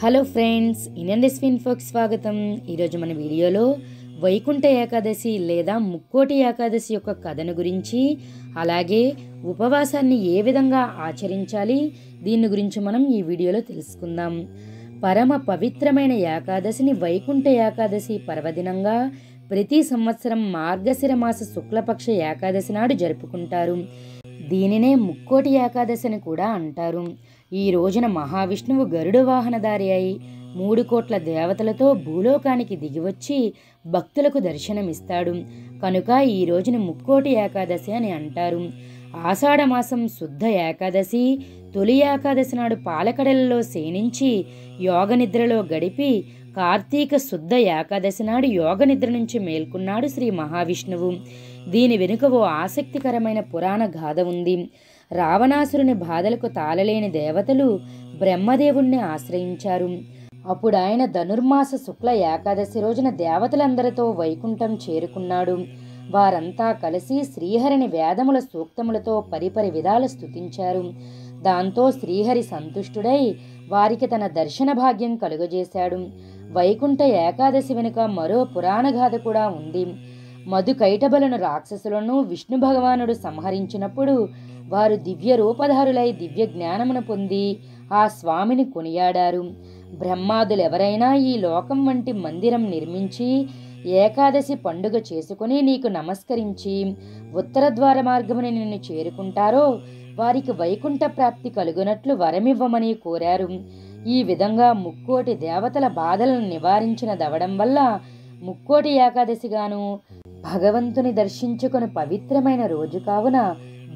Hello friends, ఇనందెస్వి ఇన్ఫోకి స్వాగతం. ఈరోజు మన వీడియోలో వైకుంఠ ఏకాదశి లేదా ముక్కోటి ఏకాదశి యొక్క కథను గురించి, అలాగే ఉపవాసాన్ని ఏ విధంగా ఆచరించాలి దీని గురించి మనం ఈ వీడియోలో తెలుసుకుందాం. పరమ పవిత్రమైన ఏకాదశిని వైకుంఠ ఏకాదశి పర్వదినంగా ప్రతి సంవత్సరం మార్గశిర మాస శుక్లపక్ష ఏకాదశి నాడు జరుపుకుంటారు. దీనినే ముక్కోటి ఏకాదశి అని కూడా అంటారు. ఈ రోజున మహావిష్ణువు గరుడ వాహనధారి అయి 3 కోట్ల దేవతలతో భూలోకానికి దిగివచ్చి భక్తులకు దర్శనమిస్తాడు. కనుక ఈ రోజుని ముక్కోటి ఏకాదశి అని అంటారు. ఆషాఢమాసం శుద్ధ ఏకాదశి తొలి ఏకాదశి నాడు పాలకడలలో శయనించి యోగ నిద్రలో గడిపి కార్తీక శుద్ధ ఏకాదశి నాడు యోగ నిద్ర నుంచి మేల్కొన్నాడు శ్రీ మహావిష్ణువు. దీని వెనుక ఓ ఆసక్తికరమైన పురాణ గాథ ఉంది. రావణాసురుని బాధలకు తాళలేని దేవతలు బ్రహ్మదేవుణ్ణి ఆశ్రయించారు. అప్పుడు ఆయన ధనుర్మాస శుక్ల ఏకాదశి రోజున దేవతలందరితో వైకుంఠం చేరుకున్నాడు. వారంతా కలిసి శ్రీహరిని వేదముల సూక్తములతో పరిపరి విధాలు స్తుతించారు. దాంతో శ్రీహరి సంతుష్టుడై వారికి తన దర్శన భాగ్యం కలుగజేశాడు. వైకుంఠ ఏకాదశి వెనుక మరో పురాణగాథ కూడా ఉంది. మధుకైటబలను రాక్షసులను విష్ణు భగవానుడు సంహరించినప్పుడు వారు దివ్య రూపధారులై దివ్య జ్ఞానమును పొంది ఆ స్వామిని కొనియాడారు. బ్రహ్మాదులెవరైనా ఈ లోకం వంటి మందిరం నిర్మించి ఏకాదశి పండుగ చేసుకుని నీకు నమస్కరించి ఉత్తర ద్వార మార్గముని నిన్ను చేరుకుంటారో వారికి వైకుంఠ ప్రాప్తి కలుగునట్లు వరమివ్వమని కోరారు. ఈ విధంగా ముక్కోటి దేవతల బాధలను నివారించినదవడం వల్ల ముక్కోటి ఏకాదశిగాను భగవంతుని దర్శించుకుని పవిత్రమైన రోజు కావున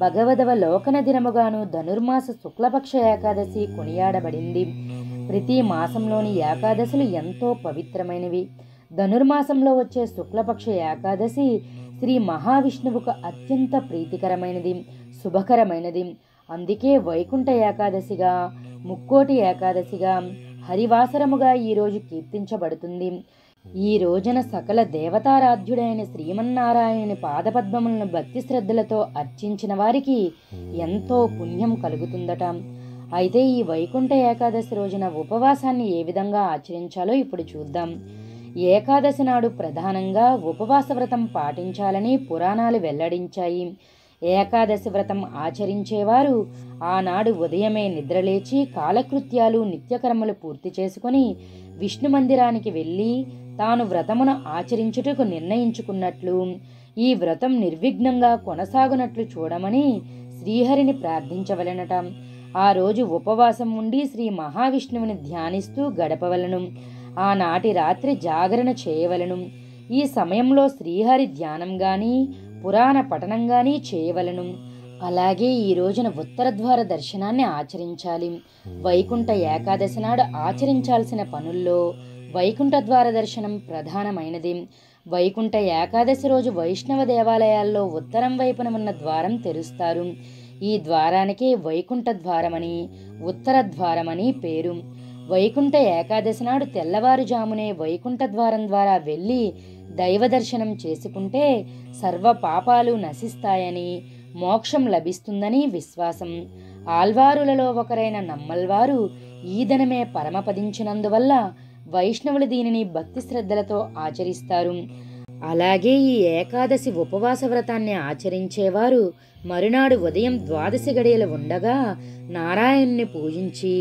భగవదవ లోకన దినముగాను ధనుర్మాస శుక్లపక్ష ఏకాదశి కొనియాడబడింది. ప్రతి మాసంలోని ఏకాదశులు ఎంతో పవిత్రమైనవి. ధనుర్మాసంలో వచ్చే శుక్లపక్ష ఏకాదశి శ్రీ మహావిష్ణువుకు అత్యంత ప్రీతికరమైనది, శుభకరమైనది. అందుకే వైకుంఠ ఏకాదశిగా, ముక్కోటి ఏకాదశిగా, హరివాసరముగా ఈరోజు కీర్తించబడుతుంది. ఈ రోజున సకల దేవతారాధ్యుడైన శ్రీమన్నారాయణుని పాదపద్మములను భక్తి శ్రద్ధలతో అర్చించిన వారికి ఎంతో పుణ్యం కలుగుతుందట. అయితే ఈ వైకుంఠ ఏకాదశి రోజున ఉపవాసాన్ని ఏ విధంగా ఆచరించాలో ఇప్పుడు చూద్దాం. ఏకాదశి నాడు ప్రధానంగా ఉపవాస వ్రతం పాటించాలని పురాణాలు వెల్లడించాయి. ఏకాదశి వ్రతం ఆచరించేవారు ఆనాడు ఉదయమే నిద్రలేచి కాలకృత్యాలు నిత్యకర్మలు పూర్తి చేసుకుని విష్ణు మందిరానికి వెళ్ళి తాను వ్రతమును ఆచరించుటకు నిర్ణయించుకున్నట్లు, ఈ వ్రతం నిర్విఘ్నంగా కొనసాగునట్లు చూడమని శ్రీహరిని ప్రార్థించవలెనట. ఆ రోజు ఉపవాసం ఉండి శ్రీ మహావిష్ణువుని ధ్యానిస్తూ గడపవలను. ఆనాటి రాత్రి జాగరణ చేయవలను. ఈ సమయంలో శ్రీహరి ధ్యానం గాని పురాణ పఠనం గాని చేయవలను. అలాగే ఈ రోజున ఉత్తరద్వార దర్శనాన్ని ఆచరించాలి. వైకుంఠ ఏకాదశి నాడు ఆచరించాల్సిన పనుల్లో వైకుంఠ ద్వార దర్శనం ప్రధానమైనది. వైకుంఠ ఏకాదశి రోజు వైష్ణవ దేవాలయాల్లో ఉత్తరం వైపున ఉన్న ద్వారం తెరుస్తారు. ఈ ద్వారానికే వైకుంఠ ద్వారమని, ఉత్తర ద్వారమని పేరు. వైకుంఠ ఏకాదశి నాడు తెల్లవారుజామునే వైకుంఠ ద్వారం ద్వారా వెళ్ళి దైవ దర్శనం చేసుకుంటే సర్వ పాపాలు నశిస్తాయని, మోక్షం లభిస్తుందని విశ్వాసం. ఆల్వారులలో ఒకరైన నమ్మల్వారు ఈ దినమే పరమపదించినందువల్ల వైష్ణవులు దీనిని భక్తి శ్రద్ధలతో ఆచరిస్తారు. అలాగే ఈ ఏకాదశి ఉపవాస వ్రతాన్ని ఆచరించేవారు మరునాడు ఉదయం ద్వాదశి గడియలు ఉండగా నారాయణ్ణి పూజించి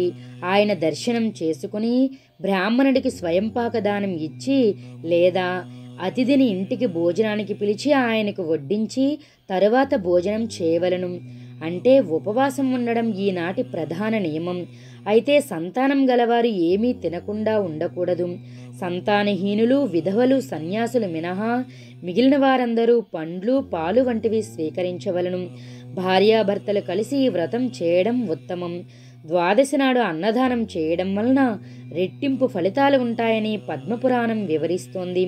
ఆయన దర్శనం చేసుకుని బ్రాహ్మణుడికి స్వయంపాక దానం ఇచ్చి, లేదా అతిథిని ఇంటికి భోజనానికి పిలిచి ఆయనకు వడ్డించి తరువాత భోజనం చేయవలను. అంటే ఉపవాసం ఉండడం ఈనాటి ప్రధాన నియమం. అయితే సంతానం గలవారు ఏమీ తినకుండా ఉండకూడదు. సంతానహీనులు, విధవలు, సన్యాసులు మినహా మిగిలిన వారందరూ పండ్లు, పాలు వంటివి స్వీకరించవలను. భార్యాభర్తలు కలిసి ఈ వ్రతం చేయడం ఉత్తమం. ద్వాదశి నాడు అన్నదానం చేయడం వలన రెట్టింపు ఫలితాలు ఉంటాయని పద్మపురాణం వివరిస్తోంది.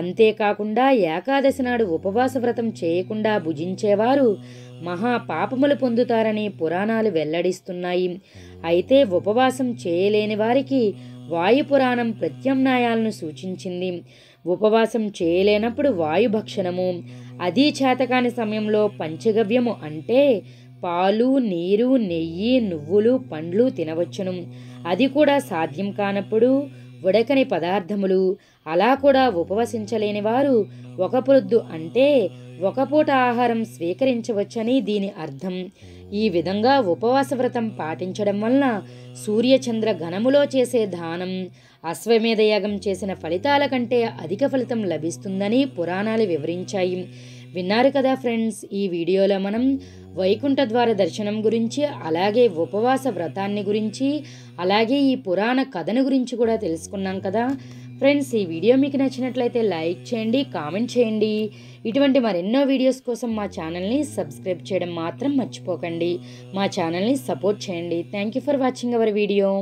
అంతేకాకుండా ఏకాదశి నాడు ఉపవాస వ్రతం చేయకుండా భుజించేవారు మహాపాపములు పొందుతారని పురాణాలు వెల్లడిస్తున్నాయి. అయితే ఉపవాసం చేయలేని వారికి వాయుపురాణం ప్రత్యామ్నాయాలను సూచించింది. ఉపవాసం చేయలేనప్పుడు వాయుభక్షణము, అదీ చేతకాని సమయంలో పంచగవ్యము అంటే పాలు, నీరు, నెయ్యి, నువ్వులు, పండ్లు తినవచ్చును. అది కూడా సాధ్యం కానప్పుడు ఉడకని పదార్థములు అలా కూడా ఉపవసించలేని వారు ఒక పొద్దు అంటే ఒక పూట ఆహారం స్వీకరించవచ్చని దీని అర్థం. ఈ విధంగా ఉపవాస వ్రతం పాటించడం వలన సూర్యచంద్ర ఘనములో చేసే దానం అశ్వమేధయాగం చేసిన ఫలితాల కంటే అధిక ఫలితం లభిస్తుందని పురాణాలు వివరించాయి. విన్నారు కదా ఫ్రెండ్స్, ఈ వీడియోలో మనం వైకుంఠ ద్వార దర్శనం గురించి, అలాగే ఉపవాస వ్రతాన్ని గురించి, అలాగే ఈ పురాణ కథను గురించి కూడా తెలుసుకున్నాం కదా ఫ్రెండ్స్. ఈ వీడియో మీకు నచ్చినట్లయితే లైక్ చేయండి, కామెంట్ చేయండి. ఇటువంటి మరెన్నో వీడియోస్ కోసం మా ఛానల్ని సబ్స్క్రైబ్ చేయడం మాత్రం మర్చిపోకండి. మా ఛానల్ని సపోర్ట్ చేయండి. Thank you for watching our video.